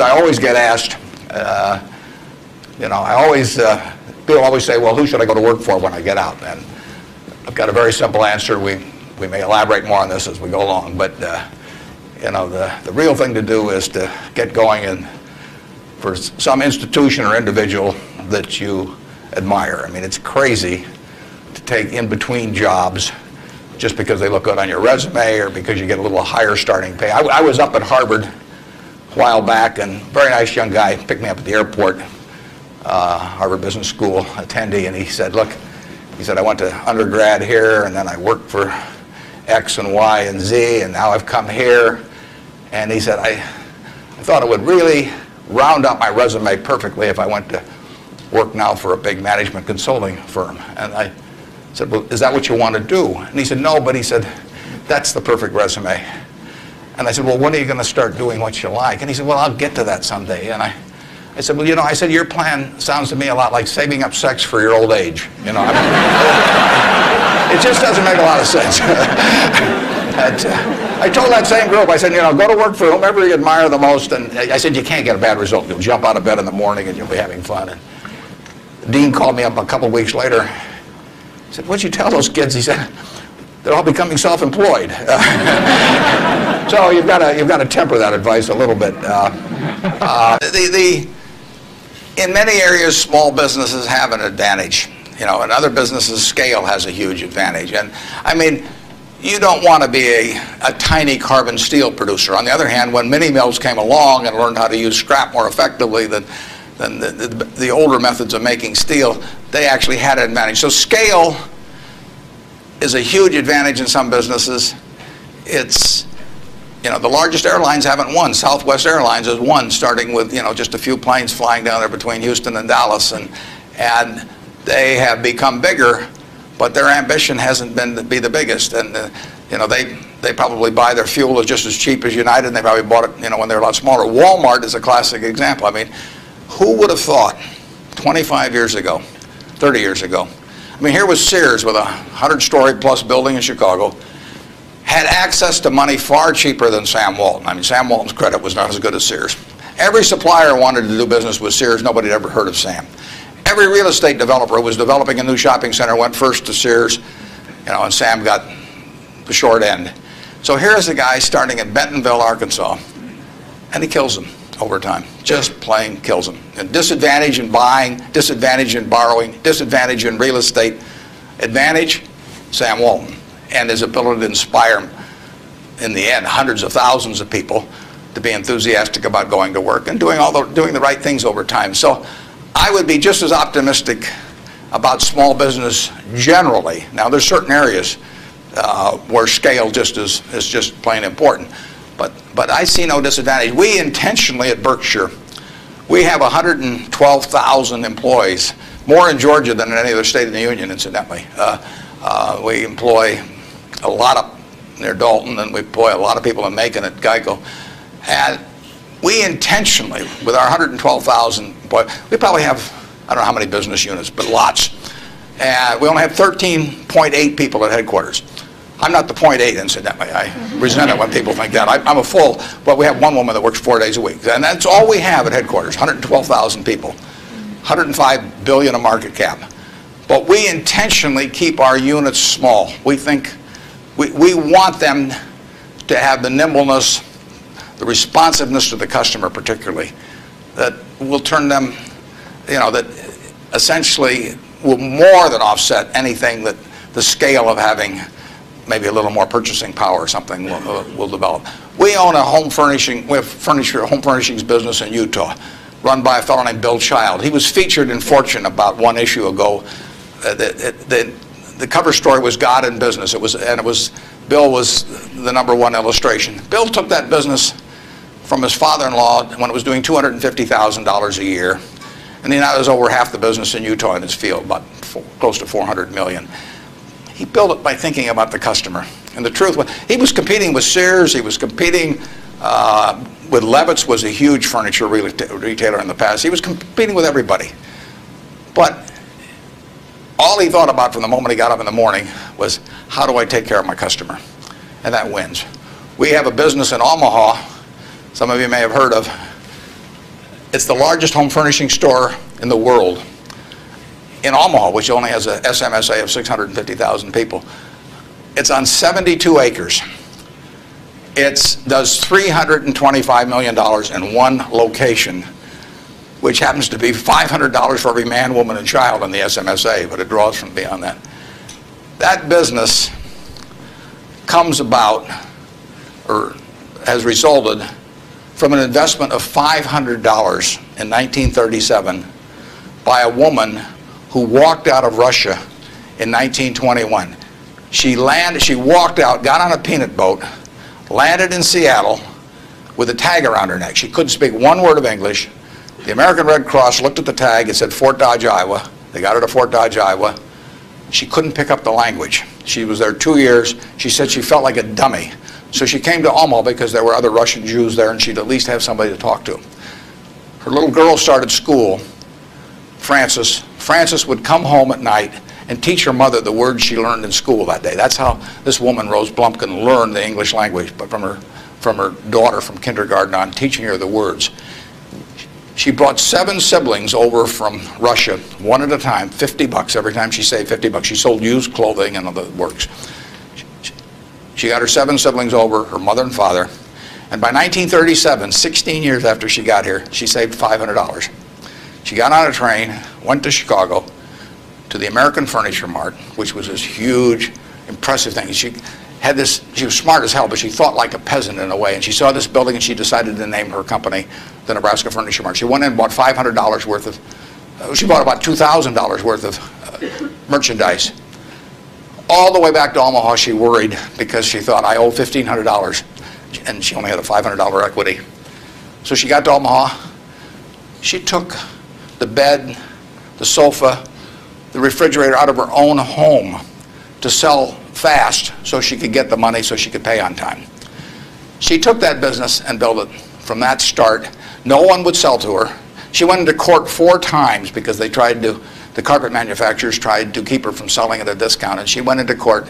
I always get asked, people always say, well, who should I go to work for when I get out? And I've got a very simple answer. We may elaborate more on this as we go along, but the real thing to do is to get going and for some institution or individual that you admire. I mean, it's crazy to take in-between jobs just because they look good on your resume or because you get a little higher starting pay. I was up at Harvard a while back, and a very nice young guy picked me up at the airport, Harvard Business School attendee, and he said, look, he said, I went to undergrad here, and then I worked for X and Y and Z, and now I've come here. And he said, I thought it would really round up my resume perfectly if I went to work now for a big management consulting firm. And I said, well, is that what you want to do? And he said, no, but he said, that's the perfect resume. And I said, well, when are you going to start doing what you like? And he said, well, I'll get to that someday. And I said, well, I said, your plan sounds to me a lot like saving up sex for your old age. I mean, it just doesn't make a lot of sense. I told that same group, I said, go to work for whomever you admire the most. And I said, you can't get a bad result. You'll jump out of bed in the morning and you'll be having fun. And the dean called me up a couple weeks later. He said, what'd you tell those kids? He said, they're all becoming self-employed. So you've got to temper that advice a little bit. In many areas, small businesses have an advantage. In other businesses, scale has a huge advantage. And I mean, you don't want to be a tiny carbon steel producer. On the other hand, when mini mills came along and learned how to use scrap more effectively than the older methods of making steel, they actually had an advantage. So scale is a huge advantage in some businesses. The largest airlines haven't won. Southwest Airlines has won, starting with, just a few planes flying down there between Houston and Dallas. And they have become bigger, but their ambition hasn't been to be the biggest. And, they probably buy their fuel just as cheap as United, and they probably bought it, when they were a lot smaller. Walmart is a classic example. I mean, who would have thought 25 years ago, 30 years ago? I mean, here was Sears with a 100-story-plus building in Chicago, had access to money far cheaper than Sam Walton. I mean, Sam Walton's credit was not as good as Sears. Every supplier wanted to do business with Sears. Nobody had ever heard of Sam. Every real estate developer who was developing a new shopping center went first to Sears, and Sam got the short end. So here's a guy starting in Bentonville, Arkansas, and he kills him over time. Just plain kills him. And disadvantage in buying, disadvantage in borrowing, disadvantage in real estate. Advantage, Sam Walton, and his ability to inspire, in the end, hundreds of thousands of people to be enthusiastic about going to work and doing the right things over time. So I would be just as optimistic about small business generally. Now, there's certain areas where scale is just plain important, but I see no disadvantage. We intentionally at Berkshire, we have 112,000 employees, more in Georgia than in any other state in the union, incidentally. We employ a lot up near Dalton, and we employ a lot of people in Macon at Geico. And we intentionally, with our 112,000 employees, we probably have, I don't know how many business units, but lots. And we only have 13.8 people at headquarters. I'm not the 0.8, incidentally. I resent it when people think that. I'm a full, but we have one woman that works 4 days a week. And that's all we have at headquarters, 112,000 people, $105 billion a market cap. But we intentionally keep our units small. We think, we want them to have the nimbleness, the responsiveness to the customer particularly, that will turn them, that essentially will more than offset anything that the scale of having maybe a little more purchasing power or something will develop. We own a home furnishings business in Utah, run by a fellow named Bill Child. He was featured in Fortune about one issue ago. The cover story was God in Business. Bill was the #1 illustration. Bill took that business from his father-in-law when it was doing $250,000 a year, and he now has over half the business in Utah in his field, about close to $400 million. He built it by thinking about the customer. And the truth was, he was competing with Sears. He was competing with Levitt's, was a huge furniture retailer in the past. He was competing with everybody, but all he thought about from the moment he got up in the morning was, how do I take care of my customer? And that wins. We have a business in Omaha, some of you may have heard of, It's the largest home furnishing store in the world in Omaha, which only has a SMSA of 650,000 people. It's on 72 acres. It does $325 million in one location, which happens to be $500 for every man, woman, and child in the SMSA, but it draws from beyond that. That business comes about, or has resulted from an investment of $500 in 1937 by a woman who walked out of Russia in 1921. She walked out, got on a peanut boat, landed in Seattle with a tag around her neck. She couldn't speak one word of English. The American Red Cross looked at the tag. It said Fort Dodge, Iowa. They got her to Fort Dodge, Iowa. She couldn't pick up the language. She was there 2 years. She said she felt like a dummy. So she came to Omaha because there were other Russian Jews there and she'd at least have somebody to talk to. Her little girl started school, Frances. Frances would come home at night and teach her mother the words she learned in school that day. That's how this woman, Rose Blumkin, learned the English language, but from her daughter from kindergarten on, teaching her the words. She brought 7 siblings over from Russia, one at a time, $50. Every time she saved $50. She sold used clothing and other works. She got her 7 siblings over, her mother and father, and by 1937, 16 years after she got here, she saved $500. She got on a train, went to Chicago, to the American Furniture Mart, which was this huge, impressive thing. She was smart as hell, but she thought like a peasant in a way, and she saw this building and she decided to name her company the Nebraska Furniture Mart. She went in and bought $500 worth of, she bought about $2,000 worth of merchandise. All the way back to Omaha, she worried because she thought, I owe $1,500, and she only had a $500 equity. So she got to Omaha. She took the bed, the sofa, the refrigerator out of her own home to sell fast so she could get the money so she could pay on time. She took that business and built it from that start. No one would sell to her. She went into court 4 times because they tried to, the carpet manufacturers tried to keep her from selling at a discount, and she went into court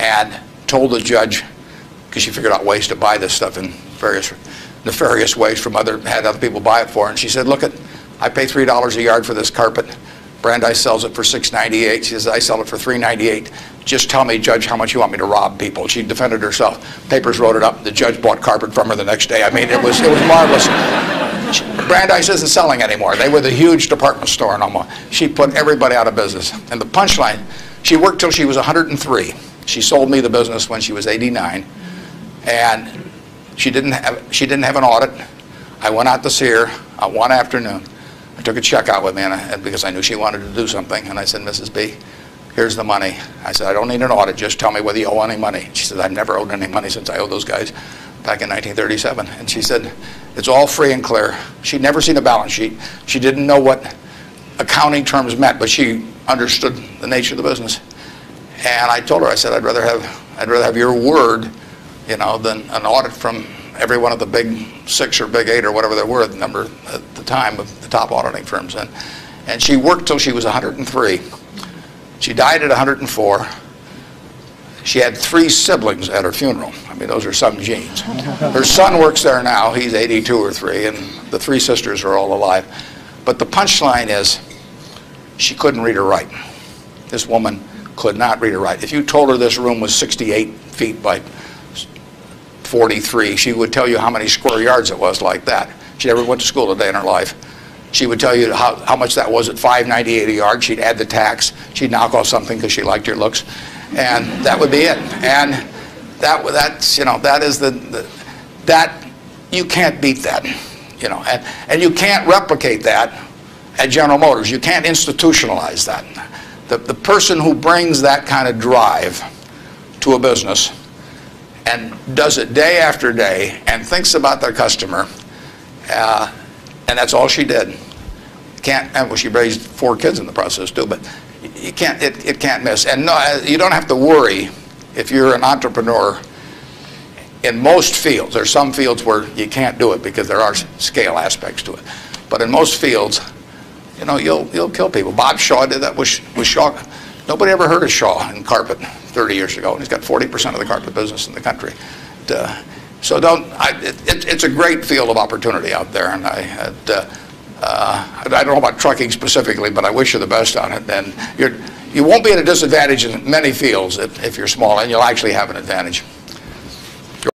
and told the judge, because she figured out ways to buy this stuff in various nefarious ways from had other people buy it for her, and she said, look, I pay $3 a yard for this carpet. Brandeis sells it for $6.98. She says, I sell it for $3.98. Just tell me, judge, how much you want me to rob people. She defended herself. Papers wrote it up. The judge bought carpet from her the next day. I mean, it was marvelous. Brandeis isn't selling anymore. They were the huge department store in Omaha. She put everybody out of business. And the punchline, she worked till she was 103. She sold me the business when she was 89. And she didn't have an audit. I went out to see her on one afternoon. I took a check out with me because I knew she wanted to do something. And I said, Mrs. B, here's the money. I said, I don't need an audit. Just tell me whether you owe any money. She said, I've never owed any money since I owed those guys back in 1937. And she said, it's all free and clear. She'd never seen a balance sheet. She didn't know what accounting terms meant, but she understood the nature of the business. And I told her, I said, I'd rather have your word, you know, than an audit from every one of the big 6 or big 8 or whatever they were, the number at the time of the top auditing firms. And she worked till she was 103. She died at 104. She had 3 siblings at her funeral. I mean, those are some genes. Her son works there now. He's 82 or 3, and the 3 sisters are all alive. But the punchline is she couldn't read or write. This woman could not read or write. If you told her this room was 68 feet by 43, she would tell you how many square yards it was like that. She never went to school a day in her life. She would tell you how much that was at $5.98 a yard. She'd add the tax. She'd knock off something because she liked your looks. And that would be it. And that's, you know, that is that you can't beat that, you know. And you can't replicate that at General Motors. You can't institutionalize that. The person who brings that kind of drive to a business and does it day after day and thinks about their customer, and that's all she did. Well, she raised 4 kids in the process too, but you can't, it can't miss. And no, you don't have to worry if you're an entrepreneur in most fields. There's some fields where you can't do it because there are scale aspects to it. But in most fields, you know, you'll kill people. Bob Shaw did that with Shaw. Nobody ever heard of Shaw in carpet 30 years ago, and he's got 40% of the carpet business in the country. So don't. It's a great field of opportunity out there, and I don't know about trucking specifically, but I wish you the best on it. And you won't be at a disadvantage in many fields if you're small, and you'll actually have an advantage.